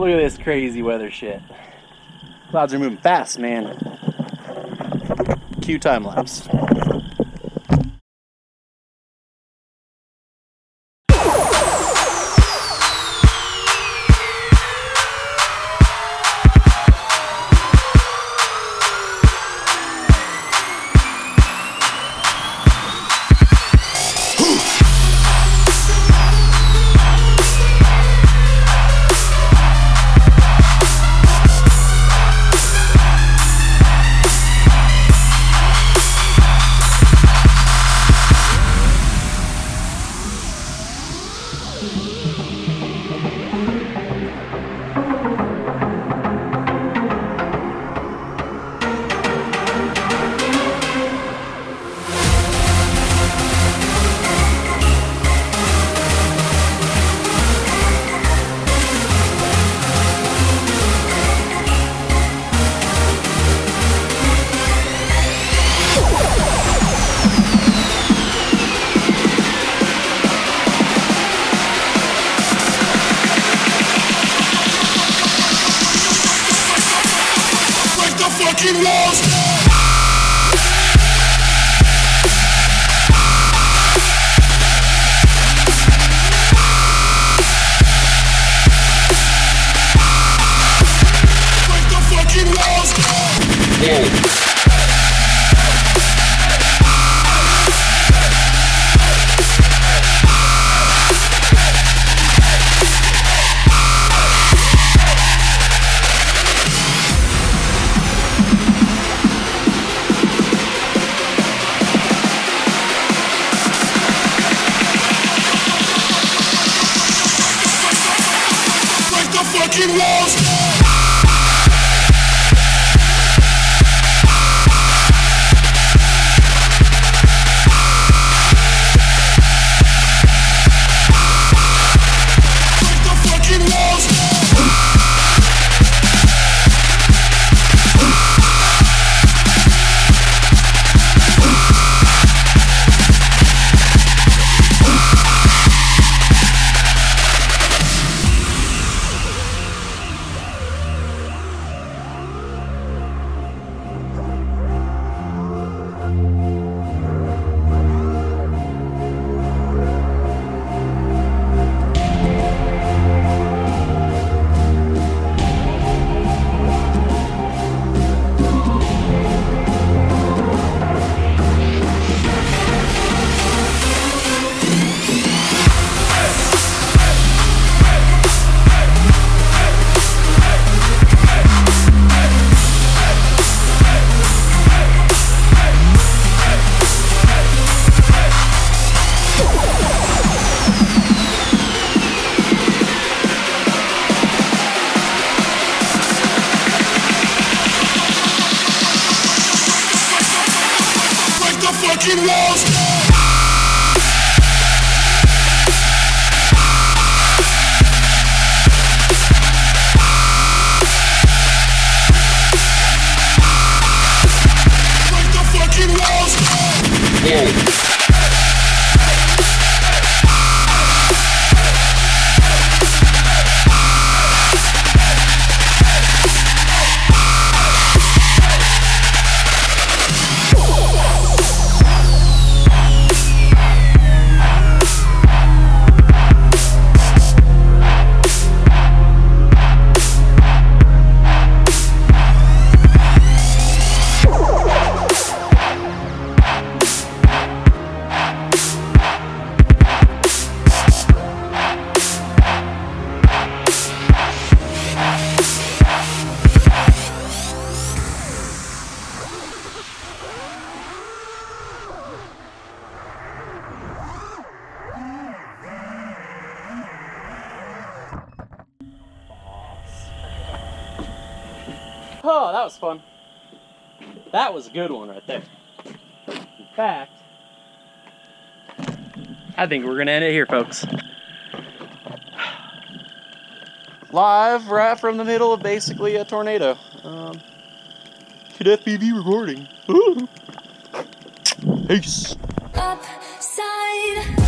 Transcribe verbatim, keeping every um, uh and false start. Look at this crazy weather shit. Clouds are moving fast, man. Cue time lapse. Fucking walls! Fucking walls! Fucking walls! Oh, that was fun. That was a good one right there. In fact, I think we're gonna end it here, folks. Live right from the middle of basically a tornado. Um, KittFPV recording. Ooh. Peace. Upside.